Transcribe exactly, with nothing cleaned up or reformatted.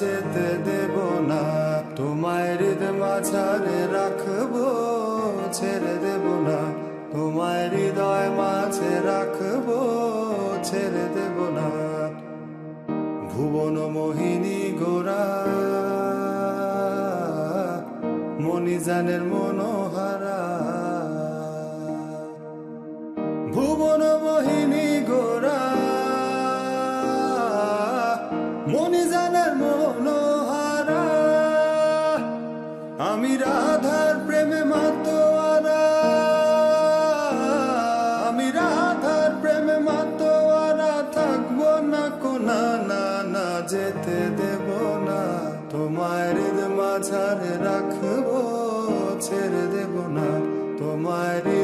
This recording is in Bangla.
যেতে দেব না, তোমায় হৃদয় মাঝারে রাখবো, ছেড়ে দেব না, তোমায় হৃদয় মাঝে রাখবো, ছেড়ে দেব না। ভুবন মোহিনী গোরা মনিজানের মনোহারা, ভুবন মোহিনী গোরা মনিজানের মনোহারা, আমি রাধার প্রেমে মাতোয়ারা, আমি রাধার প্রেমে মাতোয়ারা, থাকবো না কোনা না না যেতে দেব না, তোমায় হৃদয় মাঝারে রাখবো, ছেড়ে দেব না, তোমায়